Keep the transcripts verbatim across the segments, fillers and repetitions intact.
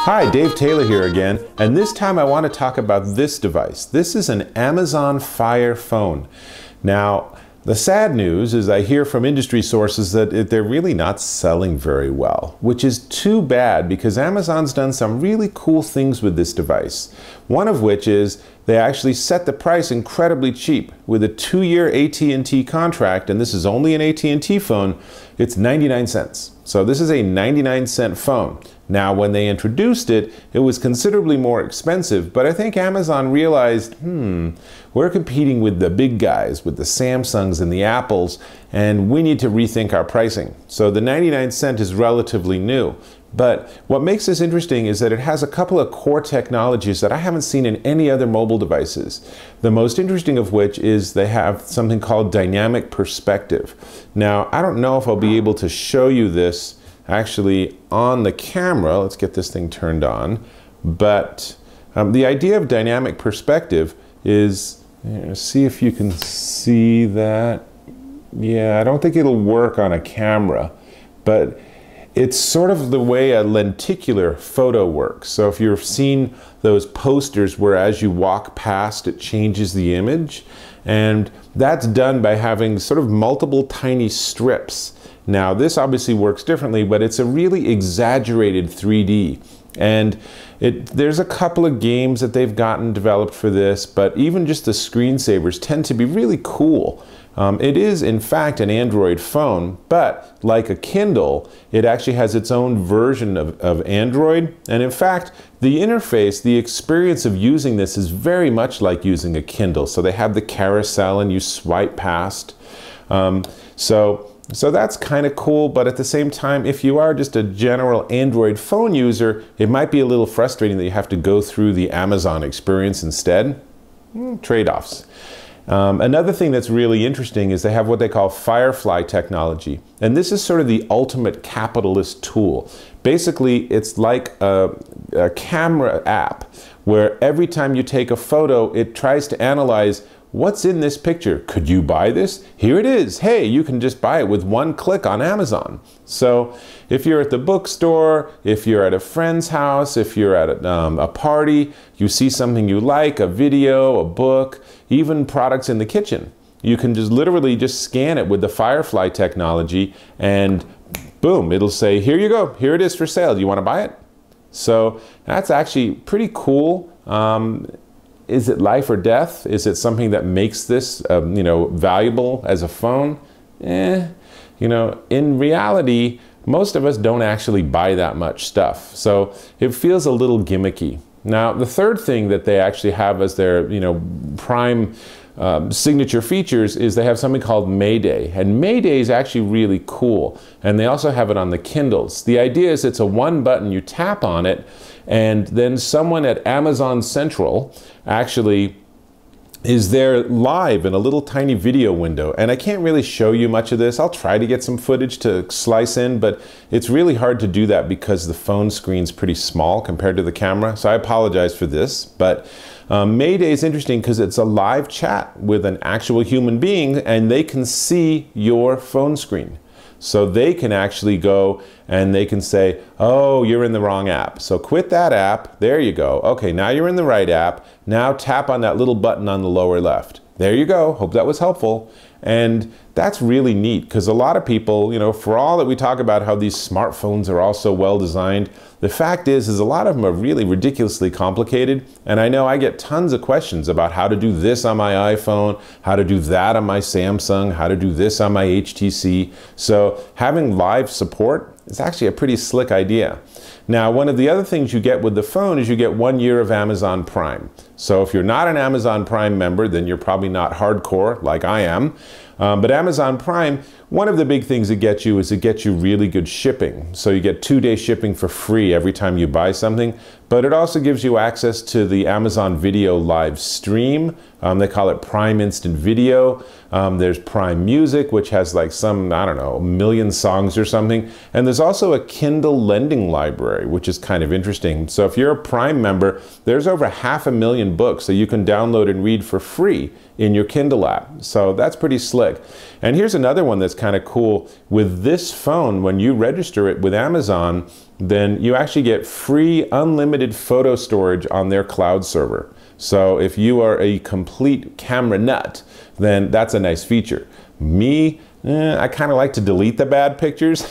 Hi, Dave Taylor here again, and this time I want to talk about this device. This is an Amazon Fire Phone. Now, the sad news is I hear from industry sources that it, they're really not selling very well, which is too bad because Amazon's done some really cool things with this device. One of which is they actually set the price incredibly cheap. With a two-year A T and T contract, and this is only an A T and T phone, it's ninety-nine cents. So this is a ninety-nine cent phone. Now, when they introduced it, it was considerably more expensive, but I think Amazon realized, hmm, we're competing with the big guys, with the Samsungs and the Apples, and we need to rethink our pricing. So the ninety-nine cent is relatively new. But what makes this interesting is that it has a couple of core technologies that I haven't seen in any other mobile devices. The most interesting of which is they have something called Dynamic Perspective. Now, I don't know if I'll be able to show you this actually on the camera. Let's get this thing turned on. But um, the idea of dynamic perspective is, you know, see if you can see that. Yeah, I don't think it'll work on a camera, but it's sort of the way a lenticular photo works. So if you've seen those posters where as you walk past, it changes the image, and that's done by having sort of multiple tiny strips. Now, this obviously works differently, but it's a really exaggerated three D. And it, there's a couple of games that they've gotten developed for this, but even just the screensavers tend to be really cool. Um, it is, in fact, an Android phone, but like a Kindle, it actually has its own version of, of Android. And in fact, the interface, the experience of using this is very much like using a Kindle. So they have the carousel and you swipe past. Um, so. So that's kind of cool, but at the same time, if you are just a general Android phone user, it might be a little frustrating that you have to go through the Amazon experience instead. Mm, trade-offs. Um, another thing that's really interesting is they have what they call Firefly technology. And this is sort of the ultimate capitalist tool. Basically, it's like a, a camera app where every time you take a photo, it tries to analyze, what's in this picture? Could you buy this? Here it is. Hey, you can just buy it with one click on Amazon. So if you're at the bookstore, if you're at a friend's house, if you're at a, um, a party, you see something you like, a video, a book, even products in the kitchen. You can just literally just scan it with the Firefly technology and boom, it'll say, here you go. Here it is for sale. Do you want to buy it? So that's actually pretty cool. Um, Is it life or death? Is it something that makes this, um, you know, valuable as a phone? Eh, you know, in reality, most of us don't actually buy that much stuff. So it feels a little gimmicky. Now, the third thing that they actually have as their, you know, prime um, signature features is they have something called Mayday. And Mayday is actually really cool. And they also have it on the Kindles. The idea is it's a one button, you tap on it, and then someone at Amazon Central actually is there live in a little tiny video window. And I can't really show you much of this. I'll try to get some footage to slice in, but it's really hard to do that because the phone screen's pretty small compared to the camera. So I apologize for this, but um, Mayday is interesting because it's a live chat with an actual human being and they can see your phone screen. So they can actually go and they can say, oh, you're in the wrong app. So quit that app. There you go. Okay, now you're in the right app. Now tap on that little button on the lower left. There you go. Hope that was helpful. And that's really neat because a lot of people, you know, for all that we talk about how these smartphones are all so well designed, the fact is, is a lot of them are really ridiculously complicated. And I know I get tons of questions about how to do this on my iPhone, how to do that on my Samsung, how to do this on my H T C. So having live support, it's actually a pretty slick idea. Now, one of the other things you get with the phone is you get one year of Amazon Prime. So if you're not an Amazon Prime member, then you're probably not hardcore like I am. Um, but Amazon Prime, one of the big things it gets you is it gets you really good shipping. So you get two-day shipping for free every time you buy something. But it also gives you access to the Amazon Video live stream. Um, they call it Prime Instant Video. Um, there's Prime Music, which has like some, I don't know, a million songs or something. And there's also a Kindle lending library, which is kind of interesting. So if you're a Prime member, there's over half a million books that you can download and read for free in your Kindle app. So that's pretty slick. And here's another one that's kind kind of cool. With this phone, when you register it with Amazon, then you actually get free unlimited photo storage on their cloud server. So if you are a complete camera nut, then that's a nice feature. Me, eh, I kind of like to delete the bad pictures,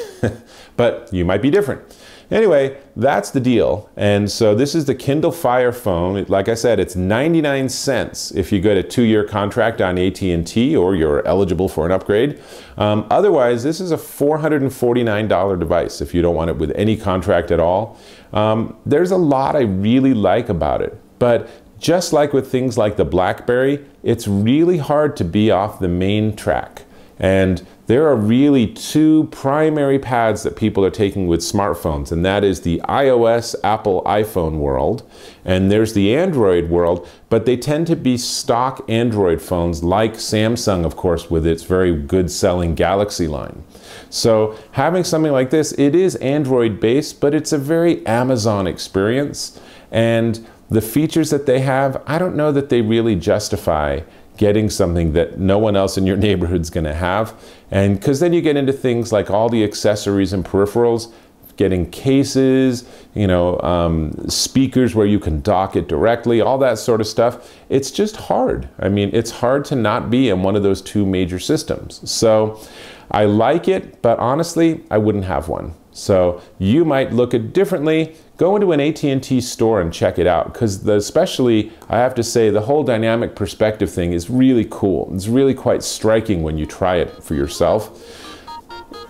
but you might be different. Anyway, that's the deal. And so this is the Kindle Fire Phone. Like I said, it's ninety-nine cents if you get a two-year contract on A T and T or you're eligible for an upgrade. Um, otherwise, this is a four hundred forty-nine dollar device if you don't want it with any contract at all. Um, there's a lot I really like about it, but just like with things like the BlackBerry, it's really hard to be off the main track. And there are really two primary paths that people are taking with smartphones, and that is the iOS, Apple iPhone world, and there's the Android world, but they tend to be stock Android phones, like Samsung, of course, with its very good selling Galaxy line. So having something like this, it is Android based, but it's a very Amazon experience, and the features that they have, I don't know that they really justify getting something that no one else in your neighborhood's gonna have. And because then you get into things like all the accessories and peripherals, getting cases, you know, um, speakers where you can dock it directly, all that sort of stuff. It's just hard. I mean, it's hard to not be in one of those two major systems. So I like it, but honestly, I wouldn't have one. So you might look at differently. Go into an A T and T store and check it out, because especially, I have to say, the whole dynamic perspective thing is really cool. It's really quite striking when you try it for yourself.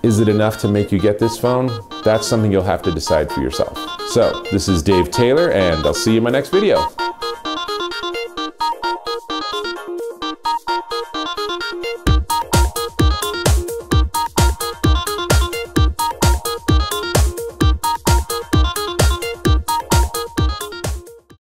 Is it enough to make you get this phone? That's something you'll have to decide for yourself. So this is Dave Taylor, and I'll see you in my next video.